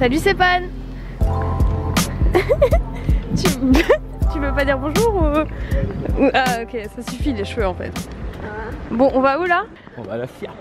Salut Sépand. Tu veux pas dire bonjour ou... Ah ok, ça suffit les cheveux en fait. Bon, on va où là? On va à la FIAC.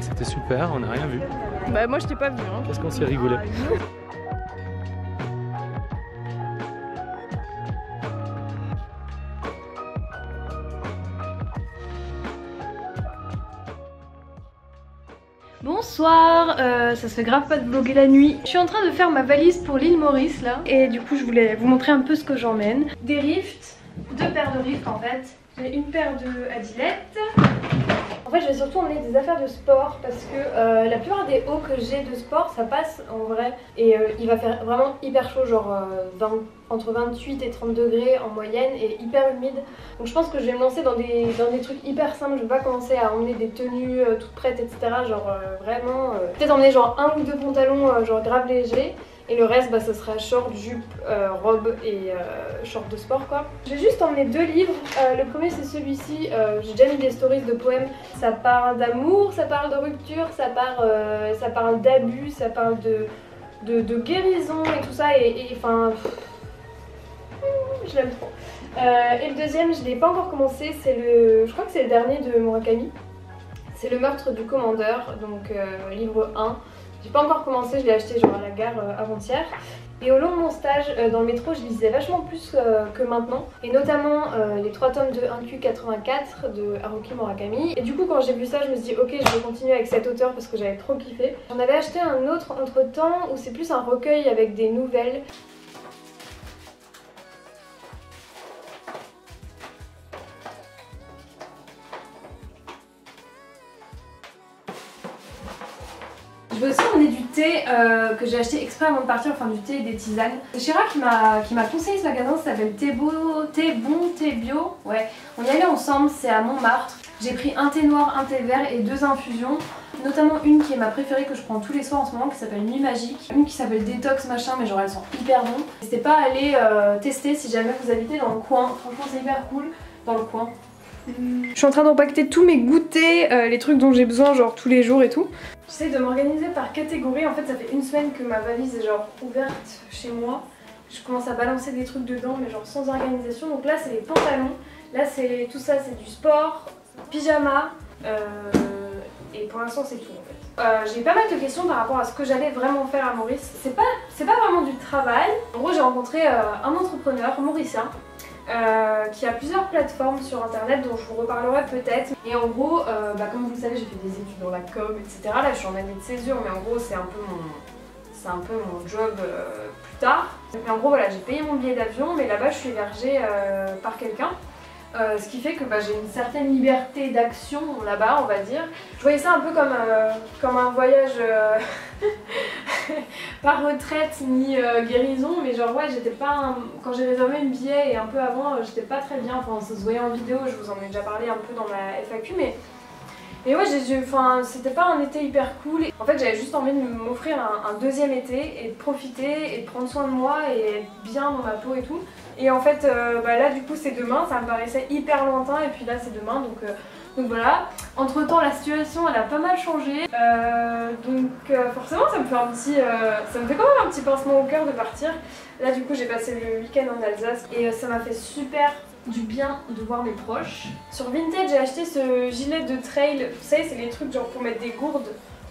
C'était super, on n'a rien vu. Bah moi je t'ai pas vu hein. Parce qu'on s'est rigolé. Bonsoir, ça se fait grave pas de vlogger la nuit. Je suis en train de faire ma valise pour l'île Maurice là. Et du coup je voulais vous montrer un peu ce que j'emmène. Des rifts, deux paires de rifts en fait. J'ai une paire de Adilettes. En fait je vais surtout emmener des affaires de sport parce que la plupart des hauts que j'ai de sport ça passe en vrai et il va faire vraiment hyper chaud, genre entre 28 et 30 degrés en moyenne et hyper humide, donc je pense que je vais me lancer dans des trucs hyper simples. Je vais pas commencer à emmener des tenues toutes prêtes etc, genre vraiment peut-être emmener genre un ou deux pantalons genre grave légers. Et le reste, bah, ça sera short, jupe, robe et short de sport quoi. J'ai juste emmené deux livres. Le premier c'est celui-ci, j'ai déjà mis des stories de poèmes. Ça parle d'amour, ça parle de rupture, ça parle d'abus, ça parle de guérison et tout ça. Et enfin... je l'aime trop. Et le deuxième, je ne l'ai pas encore commencé, c'est le... je crois que c'est le dernier de Murakami. C'est Le meurtre du commandeur, donc livre 1. J'ai pas encore commencé, je l'ai acheté genre à la gare avant-hier. Et au long de mon stage dans le métro, je lisais vachement plus que maintenant. Et notamment les 3 tomes de 1Q84 de Haruki Murakami. Et du coup quand j'ai vu ça, je me suis dit ok, je vais continuer avec cet auteur parce que j'avais trop kiffé. J'en avais acheté un autre entre-temps où c'est plus un recueil avec des nouvelles. Je veux aussi emmener du thé que j'ai acheté exprès avant de partir, enfin du thé et des tisanes. C'est Chira qui m'a conseillé ce magasin, ça s'appelle Thé Beau, Thé Bon, Thé Bio. Ouais, on y allait ensemble, c'est à Montmartre. J'ai pris un thé noir, un thé vert et deux infusions. Notamment une qui est ma préférée que je prends tous les soirs en ce moment qui s'appelle Nuit Magique. Une qui s'appelle Détox machin, mais genre elles sont hyper bonnes. N'hésitez pas à aller tester si jamais vous habitez dans le coin, franchement c'est hyper cool dans le coin. Je suis en train d'empaqueter tous mes goûters, les trucs dont j'ai besoin genre tous les jours et tout. J'essaie de m'organiser par catégorie, en fait ça fait une semaine que ma valise est genre ouverte chez moi. Je commence à balancer des trucs dedans mais genre sans organisation. Donc là c'est les pantalons, là c'est tout ça, c'est du sport, pyjama et pour l'instant c'est tout en fait. J'ai eu pas mal de questions par rapport à ce que j'allais vraiment faire à Maurice. C'est pas vraiment du travail. En gros j'ai rencontré un entrepreneur mauricien. Qui a plusieurs plateformes sur internet dont je vous reparlerai peut-être. Et en gros, comme vous le savez, j'ai fait des études dans la com, etc. Là, je suis en année de césure, mais en gros, c'est un peu mon job plus tard. Mais en gros, voilà, j'ai payé mon billet d'avion, mais là-bas, je suis hébergée par quelqu'un. Ce qui fait que j'ai une certaine liberté d'action là-bas, on va dire. Je voyais ça un peu comme un voyage pas retraite ni guérison, mais genre ouais, j'étais pas... Quand j'ai réservé une billet et un peu avant, j'étais pas très bien, enfin ça se voyait en vidéo, je vous en ai déjà parlé un peu dans ma FAQ, mais... Et ouais, c'était pas un été hyper cool. En fait, j'avais juste envie de m'offrir un deuxième été et de profiter et de prendre soin de moi et être bien dans ma peau et tout. Et en fait, là du coup c'est demain, ça me paraissait hyper lointain et puis là c'est demain donc voilà. Entre temps la situation elle a pas mal changé, donc forcément ça me fait quand même un petit pincement au cœur de partir. Là du coup j'ai passé le week-end en Alsace et ça m'a fait super du bien de voir mes proches. Sur Vinted j'ai acheté ce gilet de trail, vous savez c'est les trucs genre pour mettre des gourdes.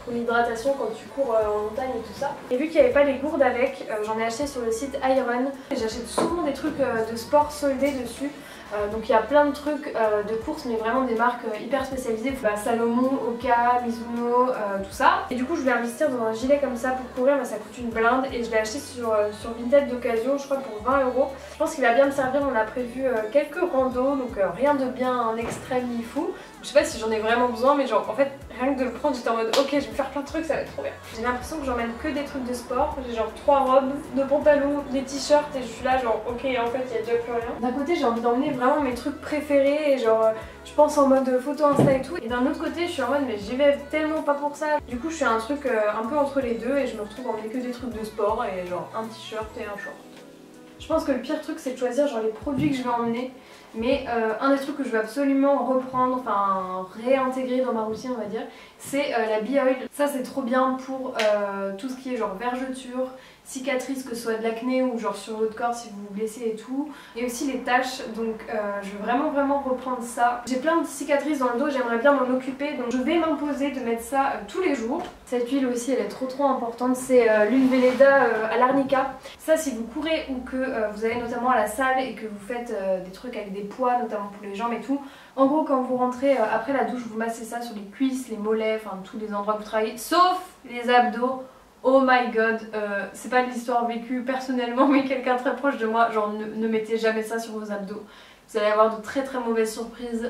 pour l'hydratation quand tu cours en montagne et tout ça. Et vu qu'il n'y avait pas les gourdes avec, j'en ai acheté sur le site iRUN. J'achète souvent des trucs de sport soldés dessus. Donc il y a plein de trucs de course, mais vraiment des marques hyper spécialisées, Salomon, Hoka, Mizuno, tout ça. Et du coup je voulais investir dans un gilet comme ça pour courir, mais ça coûte une blinde et je l'ai acheté sur Vinted d'occasion, je crois pour 20 €. Je pense qu'il va bien me servir, on a prévu quelques randos, donc rien de bien en extrême ni fou. Je sais pas si j'en ai vraiment besoin, mais genre en fait rien que de le prendre j'étais en mode ok, je vais faire plein de trucs, ça va être trop bien. J'ai l'impression que j'emmène que des trucs de sport, j'ai genre 3 robes, 2 pantalons, des t-shirts et je suis là genre ok, en fait il y a déjà plus rien. D'un côté j'ai envie d'emmener vraiment mes trucs préférés et genre je pense en mode photo insta et tout, et d'un autre côté je suis en mode mais j'y vais tellement pas pour ça. Du coup je suis un truc un peu entre les deux et je me retrouve à emmener que des trucs de sport et genre un t-shirt et un short. Je pense que le pire truc c'est de choisir genre les produits que je vais emmener, mais un des trucs que je veux absolument reprendre, enfin réintégrer dans ma routine on va dire, c'est la Bio Oil. Ça c'est trop bien pour tout ce qui est genre vergeture, cicatrices, que ce soit de l'acné ou genre sur votre corps si vous vous blessez et tout, et aussi les taches, donc je veux vraiment reprendre ça. J'ai plein de cicatrices dans le dos, j'aimerais bien m'en occuper, donc je vais m'imposer de mettre ça tous les jours. Cette huile aussi elle est trop importante, c'est l'huile Veleda à l'arnica. Ça si vous courez ou que vous allez notamment à la salle et que vous faites des trucs avec des poids, notamment pour les jambes et tout, en gros quand vous rentrez après la douche vous massez ça sur les cuisses, les mollets, enfin tous les endroits que vous travaillez, sauf les abdos. Oh my god, c'est pas l'histoire vécue personnellement, mais quelqu'un très proche de moi, genre ne mettez jamais ça sur vos abdos. Vous allez avoir de très mauvaises surprises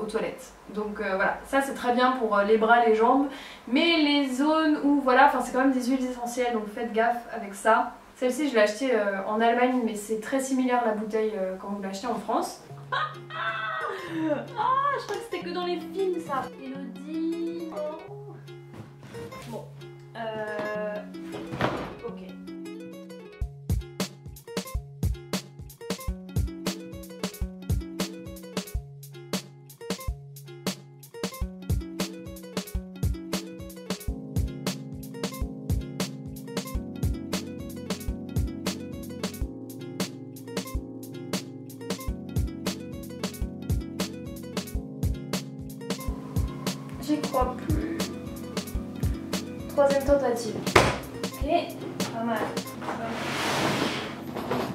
aux toilettes. Donc voilà, ça c'est très bien pour les bras, les jambes, mais les zones où voilà, enfin c'est quand même des huiles essentielles, donc faites gaffe avec ça. Celle-ci je l'ai achetée en Allemagne, mais c'est très similaire la bouteille quand vous l'achetez en France. Ah, je crois que c'était que dans les films ça. Elodie. Oh. Bon. Ok. J'y crois plus. 3e tentative. Ok, pas mal.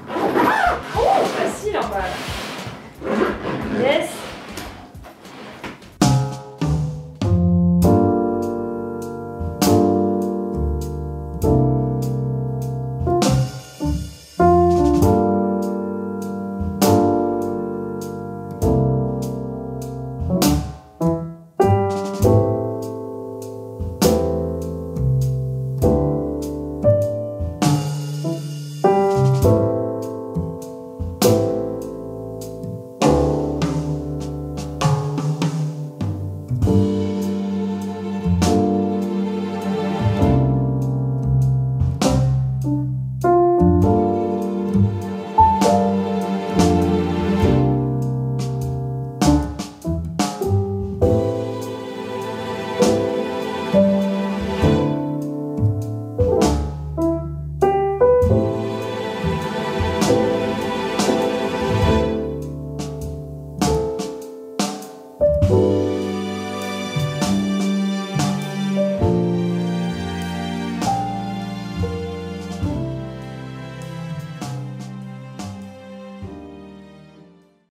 Ah, oh, facile en bas.